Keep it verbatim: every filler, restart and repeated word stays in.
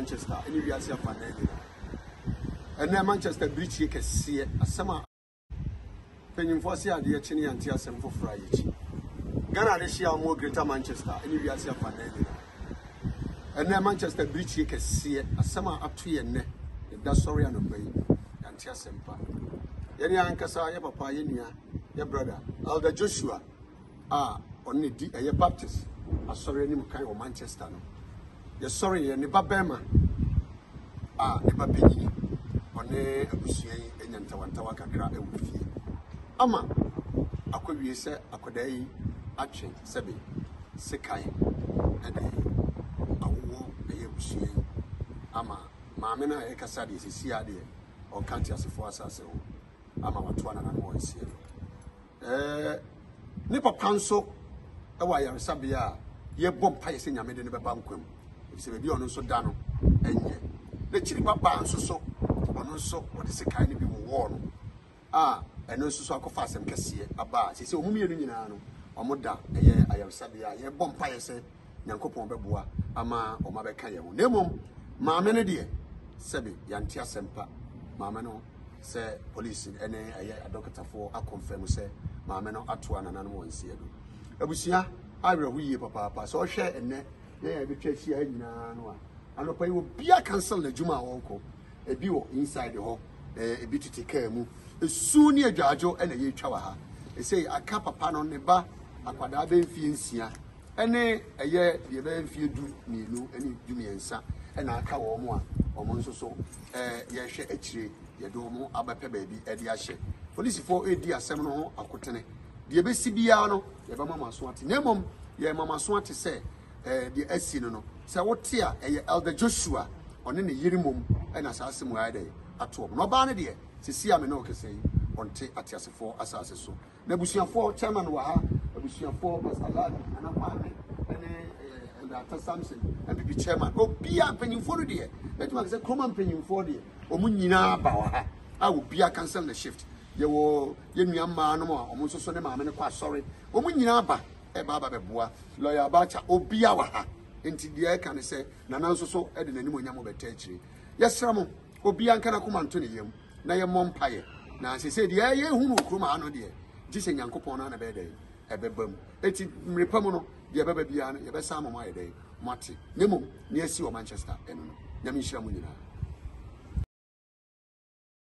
Manchester, any we are here for anything. And now Manchester Bridge, you can see it. As some are, when you first see a dear Chinese and tears and for Friday, Ghana is here more greater Manchester, any we are here for anything. And now Manchester Bridge, you can see it. As some are up to your neck, that's sorry and obey and tears and pack. Any ankasa, your papa, your brother, Elder Joshua, ah, only the Baptist. I'm sorry, any kind of Manchester. You're sorry, you're never Bema. Ah, never Penny. On a Bussier and Tawantawaka grab a wifi. Ama, I could be said, I could a action, Sebi, Sekai, and a war, a Bussier. Ama, Mamina Ekasadi is here, or can't you for us as a Ama Tuana and more is here. Nipper Council, a wire, Sabia, ye bomb pacing, I made in the banquet. If you be on so dano, and yet the Chiliba Banso, so on also what is a kind of warm. Ah, and also so I could fast and Cassia, a bass, it's a Mumiano, or Moda, a year I have Sabia, a bomb pious, Yancopo Bebois, Ama, or Mabecayo. Nemo, Mamma dear, Sebi, Yantia Sempa, Mamano, say police, and a doctor for a confirm, say, Mamano, Atuan, and Animal in Seattle. Abusia, I will weep, Papa, so share and net. Yeah, the church here in Nanoa. And up, I will be a council, the Juma Onko, a duo inside the hall, a bit to take care of. It's soon near Jajo and a year Chawaha. They say a cap upon on the bar, a quadabe fiancia, and a year the very few do me no any Jumiansa, and a cow or more, or months or so, a yashe etri, Yadomo, Abape baby, Ediashe. Police for eight dear seminal, a cotone. The Abessibiano, the Mamma Swanty, Nemum, your Mamma Swanty say. The Essino, so what tear a Elder Joshua on any Yirimum and assassin where they at home. No banner, Cecilia Menoca say on T at us four assassins. So Nebusian four chairman Waha, Nebusian four Pastor Lad and a partner and after Samson and be chairman. Oh, be a penny for the year. That was a common penny for the year. O Munina Bawa. I will be a cancel the shift. You will give me a man or Monso Sonema and a quite sorry. O Munina. Baba Bebois, lawyer Bacha, Obiawa, and T D I can say, Nananso so Edin and Yamo Betri. Yes, Ramon, Obian can come on to him, Naya Mompire. Now she said, yeah, yeah, who will come on, dear? Just a young coupon on a bed, a bebum. It's Repamono, the Ababian, the Besamo, my day, Marty, Nemo, near Manchester, and Namisha Munina.